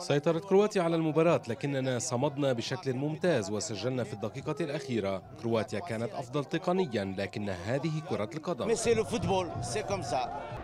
سيطرت كرواتيا على المباراة لكننا صمدنا بشكل ممتاز وسجلنا في الدقيقة الأخيرة. كرواتيا كانت أفضل تقنيا لكن هذه كرة القدم.